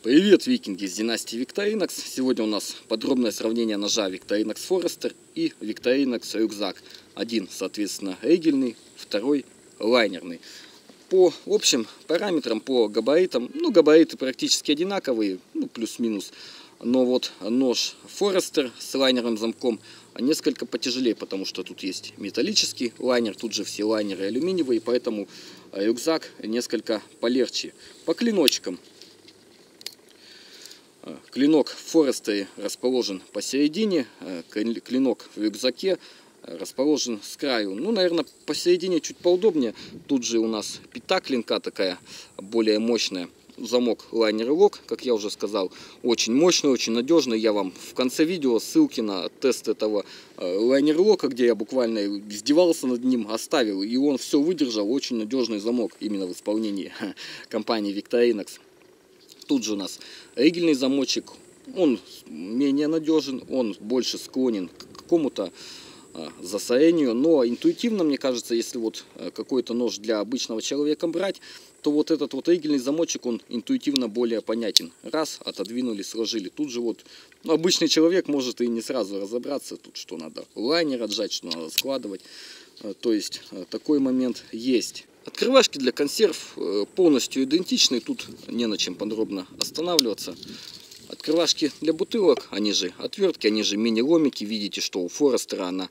Привет, викинги из династии Victorinox. Сегодня у нас подробное сравнение ножа Victorinox Forester и Victorinox рюкзак. Один, соответственно, ригельный, второй лайнерный. По общим параметрам, по габаритам, габариты практически одинаковые, плюс-минус. Но вот нож Forester с лайнерным замком несколько потяжелее, потому что тут есть металлический лайнер, тут же все лайнеры алюминиевые, поэтому рюкзак несколько полегче. По клиночкам. Клинок в Forester расположен посередине, клинок в рюкзаке расположен с краю. Наверное, посередине чуть поудобнее. Тут же у нас пята клинка такая, более мощная. Замок Liner Lock, как я уже сказал, очень мощный, очень надежный. Я вам в конце видео ссылки на тест этого Liner Lock, где я буквально издевался над ним, оставил. И он все выдержал. Очень надежный замок именно в исполнении компании Victorinox. Тут же у нас ригельный замочек, он менее надежен, он больше склонен к какому-то засорению, но интуитивно, мне кажется, если вот какой-то нож для обычного человека брать, то вот этот вот ригельный замочек, он интуитивно более понятен. Раз, отодвинули, сложили. Тут же вот обычный человек может и не сразу разобраться, тут что надо лайнер отжать, что надо складывать. То есть такой момент есть. Открывашки для консерв полностью идентичны, тут не на чем подробно останавливаться. Открывашки для бутылок, они же отвертки, они же мини-ломики. Видите, что у Forester она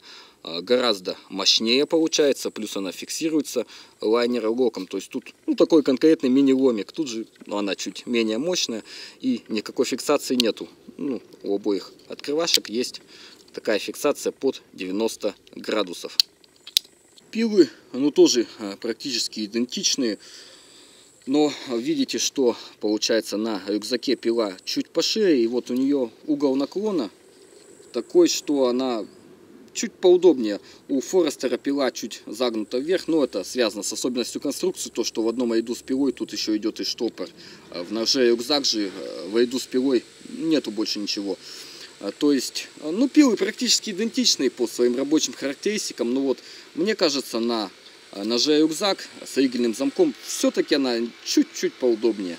гораздо мощнее получается, плюс она фиксируется лайнер-локом. То есть тут такой конкретный мини-ломик, тут же она чуть менее мощная и никакой фиксации нету. У обоих открывашек есть такая фиксация под 90 градусов. Пилы, тоже практически идентичные, но видите, что получается на рюкзаке пила чуть пошире, и вот у нее угол наклона такой, что она чуть поудобнее. У Forester пила чуть загнута вверх, но это связано с особенностью конструкции, то что в одном ряду с пилой тут еще идет и штопор. В ноже рюкзак же в ряду с пилой нету больше ничего. То есть, пилы практически идентичные по своим рабочим характеристикам, но вот мне кажется, на ноже рюкзак с ригельным замком все-таки она чуть-чуть поудобнее.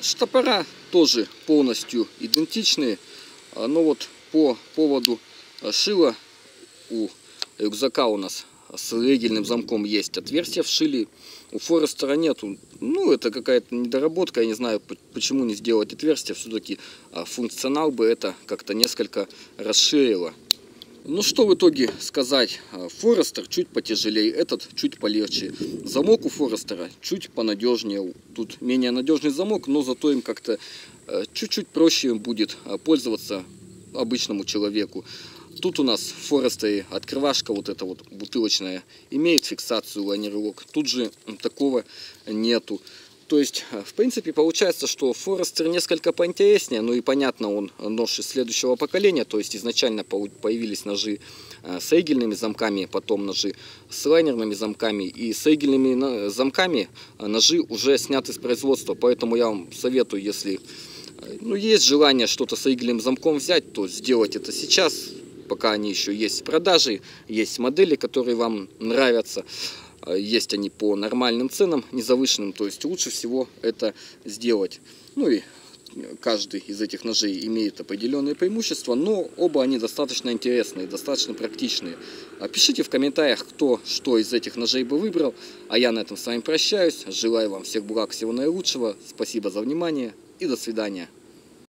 Штопора тоже полностью идентичные, но вот по поводу шила у рюкзака у нас с ригельным замком есть отверстие в шиле, у Forester нету. Это какая-то недоработка, я не знаю, почему не сделать отверстие, все-таки функционал бы это как-то несколько расширило. Что в итоге сказать, Forester чуть потяжелее, этот чуть полегче. Замок у Forester чуть понадежнее, тут менее надежный замок, но зато им как-то чуть-чуть проще будет пользоваться обычному человеку. Тут у нас в Forester открывашка вот эта вот бутылочная имеет фиксацию Liner Lock. Тут же такого нету. То есть, в принципе, получается, что Forester несколько поинтереснее. И понятно, он нож из следующего поколения. То есть, изначально появились ножи с ригельными замками, потом ножи с лайнерными замками. И с ригельными замками ножи уже сняты с производства. Поэтому я вам советую, если есть желание что-то с ригельным замком взять, то сделать это сейчас. Пока они еще есть в продаже, есть модели, которые вам нравятся, есть они по нормальным ценам, не завышенным, то есть лучше всего это сделать. И каждый из этих ножей имеет определенные преимущества, но оба они достаточно интересные, достаточно практичные. Пишите в комментариях, кто что из этих ножей бы выбрал, а я на этом с вами прощаюсь, желаю вам всех благ, всего наилучшего, спасибо за внимание и до свидания.